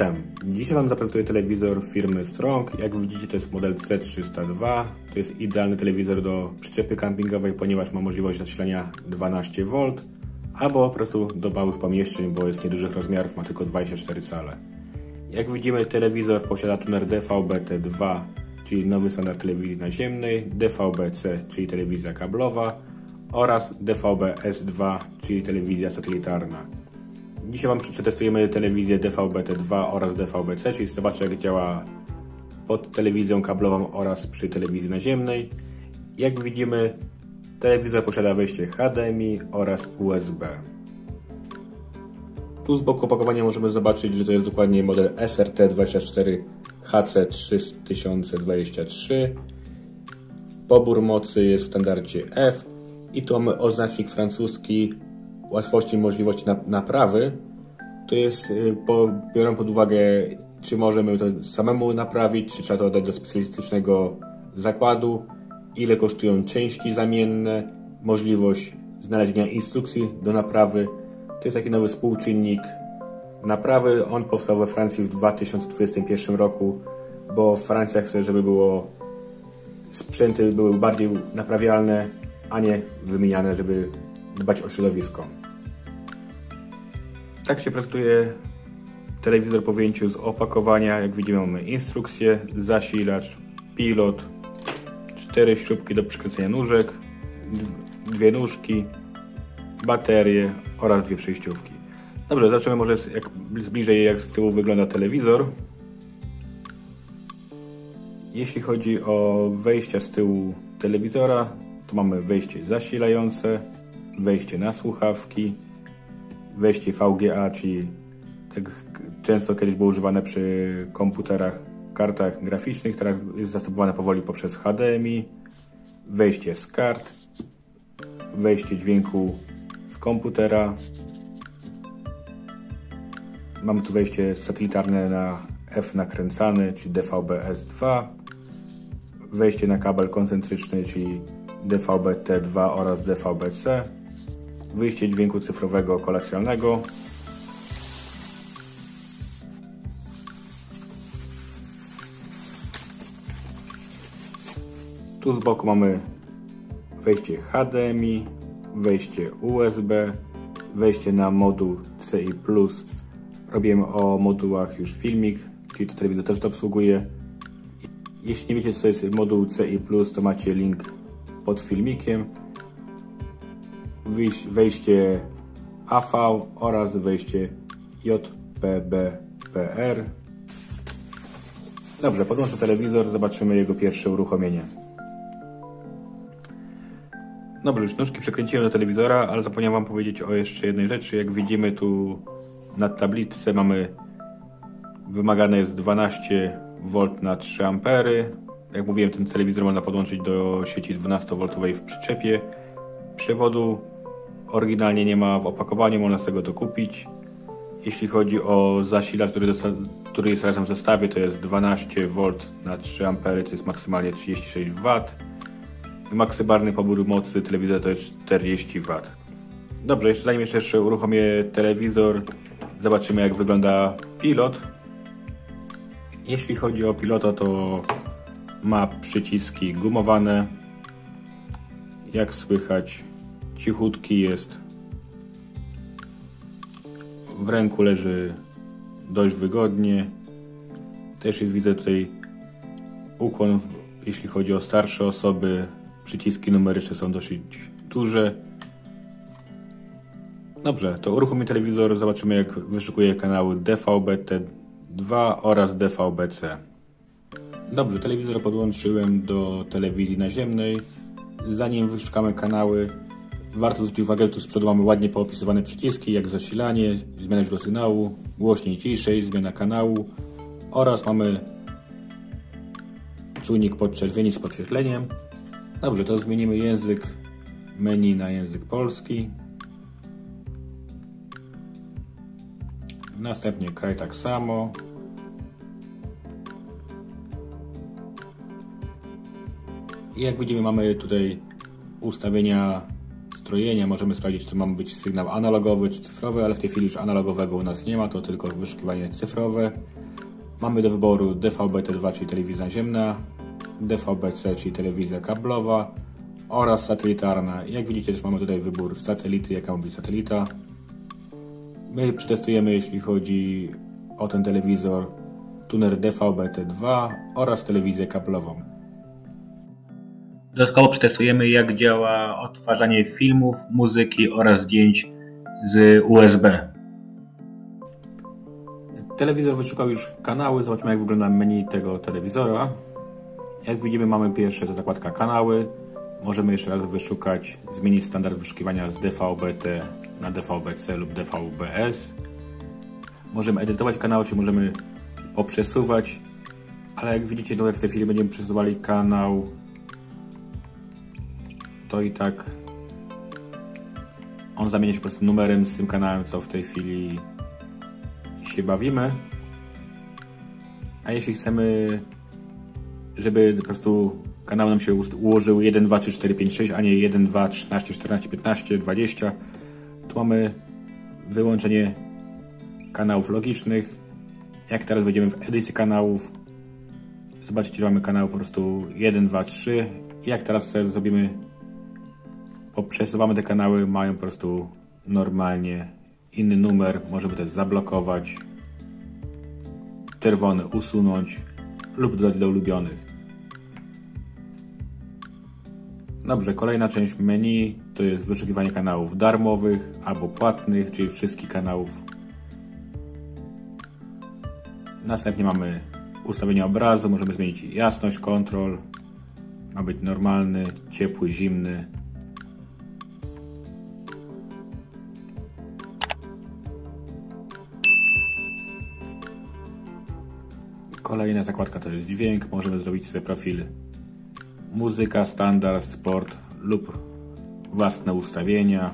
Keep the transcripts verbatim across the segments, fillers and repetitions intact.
Witam. Dzisiaj Wam zaprezentuję telewizor firmy Strong. Jak widzicie, to jest model C trzysta dwa. To jest idealny telewizor do przyczepy campingowej, ponieważ ma możliwość zasilania dwanaście wolt albo po prostu do małych pomieszczeń, bo jest niedużych rozmiarów, ma tylko dwadzieścia cztery cale. Jak widzimy, telewizor posiada tuner D V B T dwa, czyli nowy standard telewizji naziemnej, D V B C, czyli telewizja kablowa, oraz D V B S dwa, czyli telewizja satelitarna. Dzisiaj Wam przetestujemy telewizję D V B T dwa oraz D V B C, czyli zobaczę, jak działa pod telewizją kablową oraz przy telewizji naziemnej. Jak widzimy, telewizor posiada wejście H D M I oraz U S B. Tu z boku opakowania możemy zobaczyć, że to jest dokładnie model S R T dwadzieścia cztery H C trzy tysiące dwadzieścia trzy. Pobór mocy jest w standardzie F i tu mamy oznacznik francuski łatwości i możliwości naprawy. To jest, biorąc pod uwagę, czy możemy to samemu naprawić, czy trzeba to oddać do specjalistycznego zakładu, ile kosztują części zamienne, możliwość znalezienia instrukcji do naprawy. To jest taki nowy współczynnik naprawy. On powstał we Francji w dwa tysiące dwudziestym pierwszym roku, bo Francja chce, żeby było sprzęty były bardziej naprawialne, a nie wymieniane, żeby dbać o środowisko. Tak się prezentuje telewizor po wyjęciu z opakowania. Jak widzimy, mamy instrukcję, zasilacz, pilot, cztery śrubki do przykręcenia nóżek, dwie nóżki, baterie oraz dwie przejściówki. Dobrze, zobaczymy może jak, bliżej jak z tyłu wygląda telewizor. Jeśli chodzi o wejścia z tyłu telewizora, to mamy wejście zasilające, wejście na słuchawki, wejście V G A, czyli tak często kiedyś było używane przy komputerach, kartach graficznych, teraz jest zastępowane powoli poprzez H D M I, wejście z kart, wejście dźwięku z komputera, mamy tu wejście satelitarne na F nakręcany, czyli D V B S dwa, wejście na kabel koncentryczny, czyli D V B T dwa oraz D V B C, wyjście dźwięku cyfrowego kolekcjonalnego, tu z boku mamy wejście H D M I, wejście U S B, wejście na moduł C I plus. Robiłem o modułach już filmik, czyli to telewizor też to obsługuje. Jeśli nie wiecie, co jest moduł C I plus, to macie link pod filmikiem, wejście A V oraz wejście J P B P R. Dobrze, podłączę telewizor, zobaczymy jego pierwsze uruchomienie. Dobrze, już nóżki przekręciłem do telewizora, ale zapomniałem Wam powiedzieć o jeszcze jednej rzeczy. Jak widzimy, tu na tablicy mamy wymagane jest dwanaście wolt na trzy ampery. Jak mówiłem, ten telewizor można podłączyć do sieci dwunastowolt w przyczepie. Przewodu oryginalnie nie ma w opakowaniu, można z tego to kupić. Jeśli chodzi o zasilacz, który, który jest razem w zestawie, to jest dwanaście wolt na trzy ampery, to jest maksymalnie trzydzieści sześć watów. Maksymalny pobór mocy telewizora to jest czterdzieści watów. Dobrze, jeszcze zanim jeszcze uruchomię telewizor, zobaczymy, jak wygląda pilot. Jeśli chodzi o pilota, to ma przyciski gumowane, jak słychać, cichutki jest, w ręku leży dość wygodnie, też widzę tutaj ukłon, jeśli chodzi o starsze osoby, przyciski numeryczne są dosyć duże. Dobrze, to uruchomię telewizor, zobaczymy, jak wyszukuje kanały D V B T dwa oraz D V B C. Dobrze, telewizor podłączyłem do telewizji naziemnej. Zanim wyszukamy kanały, warto zwrócić uwagę, że tu z przodu mamy ładnie poopisywane przyciski, jak zasilanie, zmiana źródła sygnału, głośniej, ciszej, zmiana kanału oraz mamy czujnik podczerwieni z podświetleniem. Dobrze, to zmienimy język menu na język polski. Następnie kraj tak samo. I jak widzimy, mamy tutaj ustawienia strojenia możemy sprawdzić, czy mamy być sygnał analogowy czy cyfrowy, ale w tej chwili już analogowego u nas nie ma, to tylko wyszukiwanie cyfrowe. Mamy do wyboru D V B T dwa, czyli telewizja naziemna, D V B C, czyli telewizja kablowa oraz satelitarna. Jak widzicie, też mamy tutaj wybór satelity, jaka ma być satelita. My przetestujemy, jeśli chodzi o ten telewizor, tuner D V B T dwa oraz telewizję kablową. Dodatkowo przetestujemy, jak działa odtwarzanie filmów, muzyki oraz zdjęć z U S B. Telewizor wyszukał już kanały, zobaczmy, jak wygląda menu tego telewizora. Jak widzimy, mamy pierwsze to zakładka kanały. Możemy jeszcze raz wyszukać, zmienić standard wyszukiwania z D V B T na D V B C lub D V B S. Możemy edytować kanał, czy możemy poprzesuwać, ale jak widzicie, tutaj w tej chwili będziemy przesuwali kanał, to i tak on zamieni się po prostu numerem z tym kanałem, co w tej chwili się bawimy. A jeśli chcemy, żeby po prostu kanał nam się ułożył jeden, dwa, trzy, cztery, pięć, sześć, a nie jeden, dwa, trzynaście, czternaście, piętnaście, dwadzieścia, tu mamy wyłączenie kanałów logicznych. Jak teraz wejdziemy w edycję kanałów, zobaczcie, że mamy kanał po prostu jeden, dwa, trzy. Jak teraz sobie zrobimy, poprzesuwamy te kanały, mają po prostu normalnie inny numer. Możemy też zablokować, czerwony usunąć lub dodać do ulubionych. Dobrze, kolejna część menu to jest wyszukiwanie kanałów darmowych albo płatnych, czyli wszystkich kanałów. Następnie mamy ustawienie obrazu, możemy zmienić jasność, kontrol. Ma być normalny, ciepły, zimny. Kolejna zakładka to jest dźwięk, możemy zrobić sobie profil muzyka, standard, sport lub własne ustawienia.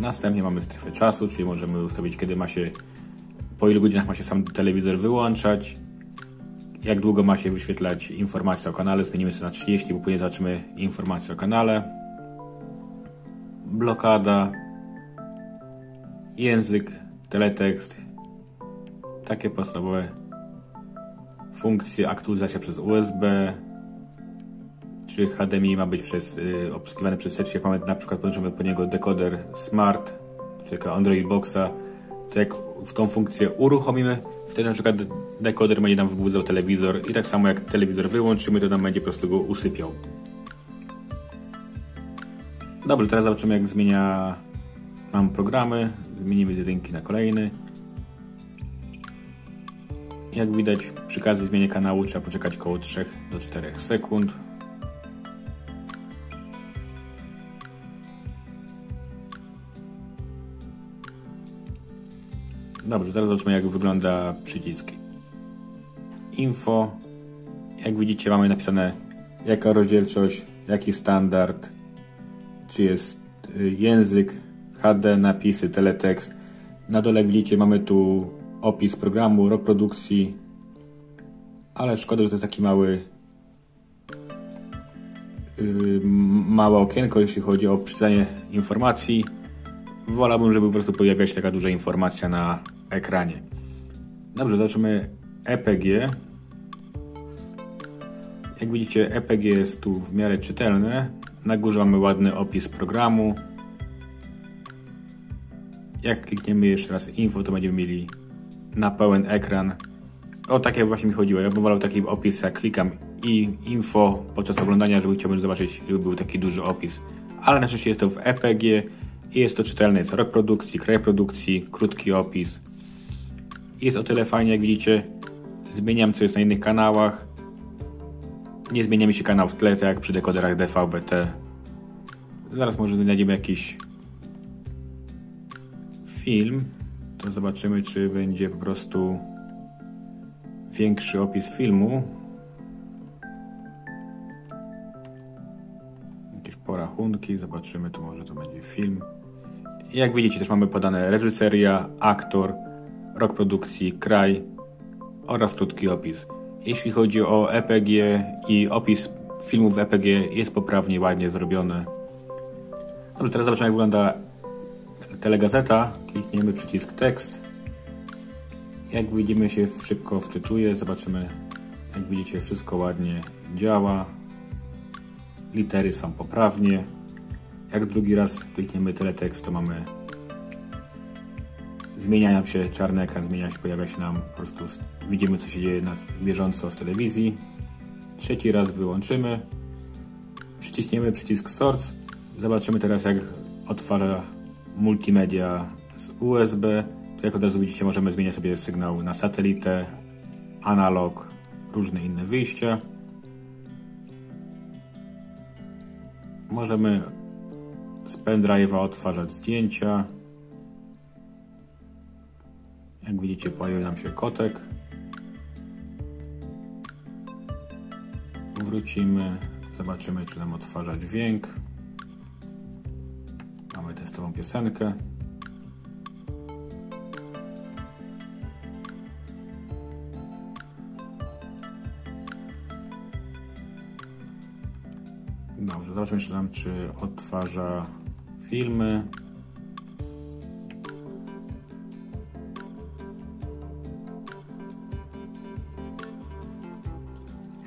Następnie mamy strefę czasu, czyli możemy ustawić, kiedy ma się, po ilu godzinach ma się sam telewizor wyłączać, jak długo ma się wyświetlać informacja o kanale. Zmienimy sobie na trzydzieści, bo później zobaczymy informację o kanale. Blokada, język, teletekst, takie podstawowe funkcje. Aktualizacja przez U S B, czy H D M I ma być przez, y, obsługiwany przez serce. Jak mamy na przykład podłączony po niego dekoder smart, czyli Android Boxa, to jak w tą funkcję uruchomimy, wtedy na przykład dekoder będzie nam wybudzał telewizor i tak samo jak telewizor wyłączymy, to nam będzie po prostu go usypiał. Dobrze, teraz zobaczymy, jak zmienia nam programy. Zmienimy z jedynki na kolejny. Jak widać, przy każdej zmianie kanału trzeba poczekać około trzech do czterech sekund. Dobrze, teraz zobaczmy, jak wygląda przycisk info. Jak widzicie, mamy napisane, jaka rozdzielczość, jaki standard, czy jest język, H D, napisy, teletekst. Na dole widzicie, mamy tu opis programu, rok produkcji, ale szkoda, że to jest taki mały, yy, małe okienko, jeśli chodzi o przeczytanie informacji. Wolałbym, żeby po prostu pojawiała się taka duża informacja na ekranie. Dobrze, zobaczymy E P G. Jak widzicie, E P G jest tu w miarę czytelne. Na górze mamy ładny opis programu. Jak klikniemy jeszcze raz info, to będziemy mieli na pełen ekran. O takie właśnie mi chodziło. Ja bym wolał taki opis, jak klikam i info podczas oglądania, żeby chciałbym zobaczyć, żeby był taki duży opis. Ale na szczęście jest to w E P G i jest to czytelne. Jest rok produkcji, kraj produkcji, krótki opis. Jest o tyle fajnie, jak widzicie, zmieniam, co jest na innych kanałach. Nie zmienia mi się kanał w tle, tak jak przy dekoderach D V B T. Zaraz może znajdziemy jakiś film. To zobaczymy, czy będzie po prostu większy opis filmu. Jakieś porachunki, zobaczymy, tu może to będzie film. Jak widzicie, też mamy podane reżyseria, aktor, rok produkcji, kraj oraz krótki opis. Jeśli chodzi o E P G i opis filmów w E P G jest poprawnie, ładnie zrobione. Dobrze, teraz zobaczymy, jak wygląda telegazeta. Klikniemy przycisk tekst. Jak widzimy, się szybko wczytuje. Zobaczymy, jak widzicie, wszystko ładnie działa. Litery są poprawnie. Jak drugi raz klikniemy teletekst, to mamy zmienia nam się czarny ekran, zmienia się, pojawia się nam po prostu, widzimy, co się dzieje na bieżąco w telewizji. Trzeci raz wyłączymy, przyciśniemy przycisk source. Zobaczymy teraz, jak otwarza multimedia z U S B. To jak od razu widzicie, możemy zmieniać sobie sygnał na satelitę, analog, różne inne wyjścia. Możemy z pendrive'a odtwarzać zdjęcia. Jak widzicie, pojawił nam się kotek. Wrócimy, zobaczymy, czy nam odtwarza dźwięk. Mamy testową piosenkę. Dobrze, zobaczmy jeszcze nam, czy odtwarza filmy.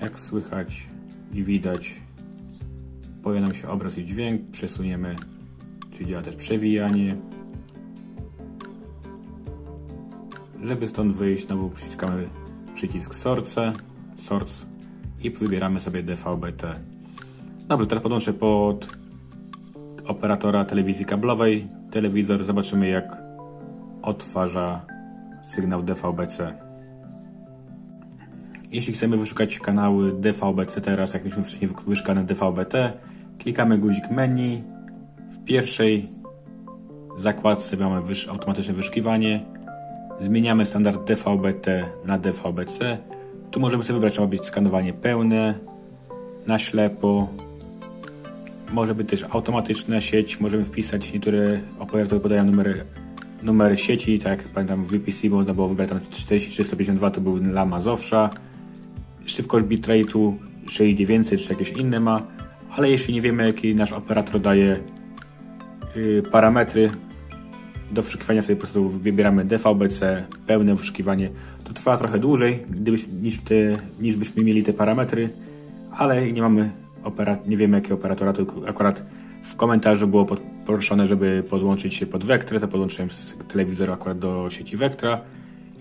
Jak słychać i widać, pojawia nam się obraz i dźwięk. Przesuniemy, czy działa też przewijanie. Żeby stąd wyjść, znowu przyciskamy przycisk source, source i wybieramy sobie D V B T. Dobrze, teraz podłączę pod operatora telewizji kablowej telewizor. Zobaczymy, jak odtwarza sygnał D V B C. Jeśli chcemy wyszukać kanały D V B C teraz, jak mieliśmy wcześniej wyszukane D V B T, klikamy guzik menu. W pierwszej zakładce mamy wyż, automatyczne wyszukiwanie. Zmieniamy standard D V B T na D V B C. Tu możemy sobie wybrać, czy ma być skanowanie pełne, na ślepo. Może być też automatyczna sieć. Możemy wpisać, niektóre operatory podają numery, numery sieci. Tak jak pamiętam, w U P C można było wybrać tam czterdzieści trzy sto pięćdziesiąt dwa, to był dla Mazowsza. Szybkość bitrate'u sześć tysięcy dziewięćset czy jakieś inne ma, ale jeśli nie wiemy, jaki nasz operator daje yy, parametry do wyszukiwania, wtedy po prostu wybieramy D V B C, pełne wyszukiwanie. To trwa trochę dłużej, gdybyś, niż, te, niż byśmy mieli te parametry, ale nie mamy operat nie wiemy, jakiego operatora, tylko akurat w komentarzu było poproszone, żeby podłączyć się pod Vectrę, to podłączyłem z telewizora akurat do sieci Vectra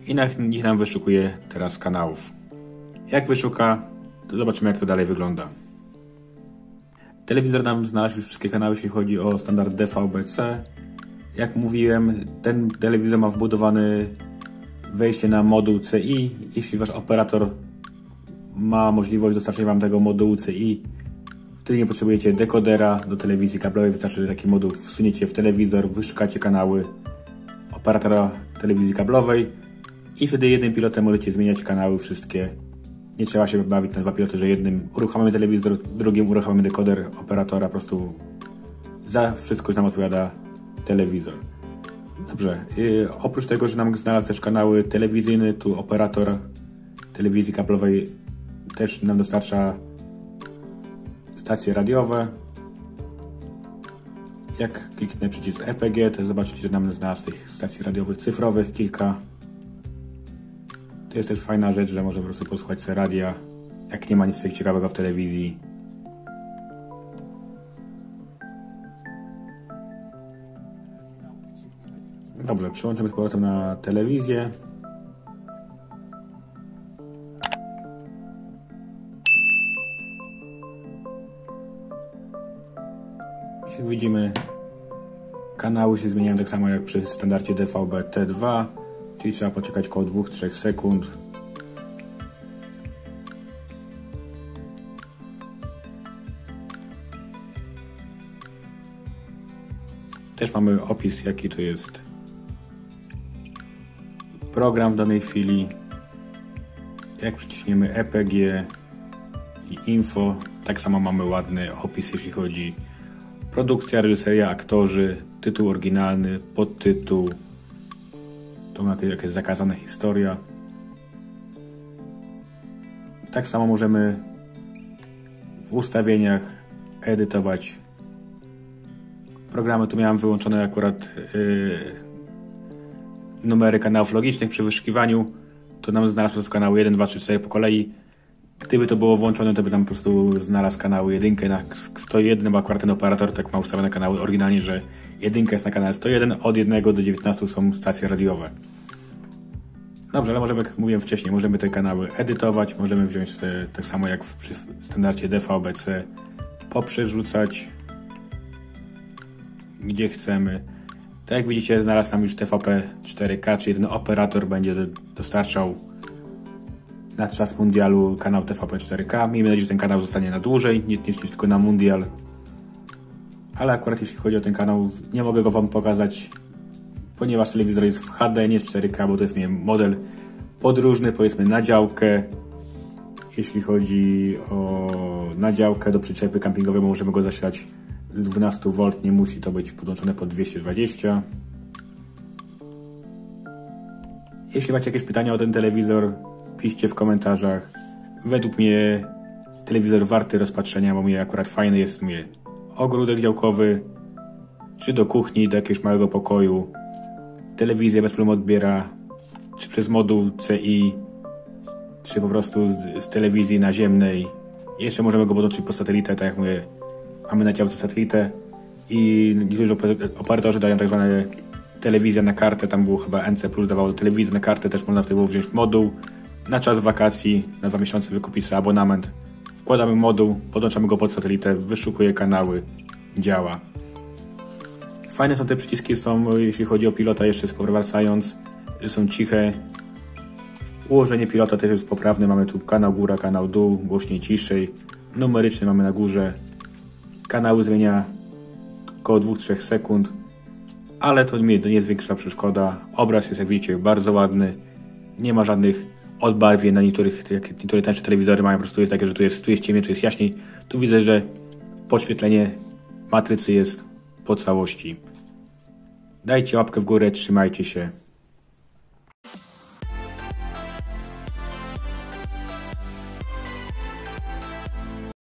i na nich nam wyszukuje teraz kanałów. Jak wyszuka, to zobaczymy, jak to dalej wygląda. Telewizor nam znalazł już wszystkie kanały, jeśli chodzi o standard D V B C. Jak mówiłem, ten telewizor ma wbudowany wejście na moduł C I. Jeśli wasz operator ma możliwość dostarczenia wam tego modułu C I, wtedy nie potrzebujecie dekodera do telewizji kablowej. Wystarczy, że taki moduł wsuniecie w telewizor, wyszukacie kanały operatora telewizji kablowej i wtedy jednym pilotem możecie zmieniać kanały wszystkie. Nie trzeba się bawić na dwa piloty, że jednym uruchamiamy telewizor, drugim uruchamiamy dekoder operatora. Po prostu za wszystko nam odpowiada telewizor. Dobrze, yy, oprócz tego, że nam znalazł też kanały telewizyjne, tu operator telewizji kablowej też nam dostarcza stacje radiowe. Jak kliknę przycisk E P G, to zobaczycie, że nam znalazł tych stacji radiowych cyfrowych kilka. To jest też fajna rzecz, że możemy po prostu posłuchać sobie radia, jak nie ma nic ciekawego w telewizji. Dobrze, przełączymy z powrotem na telewizję. Jak widzimy, kanały się zmieniają tak samo jak przy standardzie D V B T dwa. Czyli trzeba poczekać około dwóch do trzech sekund. Też mamy opis, jaki to jest program w danej chwili. Jak przyciśniemy E P G i info, tak samo mamy ładny opis, jeśli chodzi o produkcję, reżyseria, aktorzy, tytuł oryginalny, podtytuł. To ma jakaś zakazana historia. Tak samo możemy w ustawieniach, edytować. Programy tu miałem wyłączone akurat yy, numery kanałów logicznych przy wyszukiwaniu. To nam znalazł kanały jeden, dwa, trzy, cztery po kolei. Gdyby to było włączone, to by tam po prostu znalazł kanały jeden na sto jeden, bo akurat ten operator tak ma ustawione kanały oryginalnie, że jeden jest na kanale sto jeden, od jednego do dziewiętnastu są stacje radiowe. Dobrze, ale możemy, jak mówiłem wcześniej, możemy te kanały edytować, możemy wziąć sobie, tak samo jak w, przy standardzie D V B C, poprzerzucać gdzie chcemy. Tak jak widzicie, znalazł nam już T V P cztery K, czyli ten operator będzie dostarczał na czas mundialu kanał T V P cztery K. Miejmy nadzieję, że ten kanał zostanie na dłużej, nie, nie tylko na mundial. Ale akurat jeśli chodzi o ten kanał, nie mogę go Wam pokazać, ponieważ telewizor jest w H D, nie w cztery K, bo to jest, nie wiem, model podróżny, powiedzmy na działkę. Jeśli chodzi o na działkę do przyczepy kampingowej, możemy go zasilać z dwunastu wolt, nie musi to być podłączone pod dwieście dwadzieścia. Jeśli macie jakieś pytania o ten telewizor, piszcie w komentarzach. Według mnie telewizor warty rozpatrzenia, bo mnie akurat fajny jest, mnie ogródek działkowy, czy do kuchni, do jakiegoś małego pokoju. Telewizję bez problemu odbiera, czy przez moduł C I, czy po prostu z, z telewizji naziemnej. Jeszcze możemy go podłączyć po satelitę, tak jak mówię, mamy na działce satelitę i niektórzy operatorzy dają tak zwane telewizja na kartę, tam było chyba N C Plus dawało telewizję na kartę, też można wtedy było wziąć moduł. Na czas wakacji, na dwa miesiące wykupić sobie abonament, wkładamy moduł, podłączamy go pod satelitę, wyszukuje kanały, działa. Fajne są te przyciski, są, jeśli chodzi o pilota, jeszcze powracając, są ciche. Ułożenie pilota też jest poprawne, mamy tu kanał góra, kanał dół, głośniej, ciszej, numeryczny mamy na górze. Kanały zmienia około dwóch do trzech sekund, ale to nie, to nie jest większa przeszkoda. Obraz jest, jak widzicie, bardzo ładny, nie ma żadnych odbarwień na niektórych, jak niektóre tańsze telewizory mają, po prostu jest takie, że tu jest, tu jest ciemniej, tu jest jaśniej. Tu widzę, że podświetlenie matrycy jest po całości. Dajcie łapkę w górę, trzymajcie się.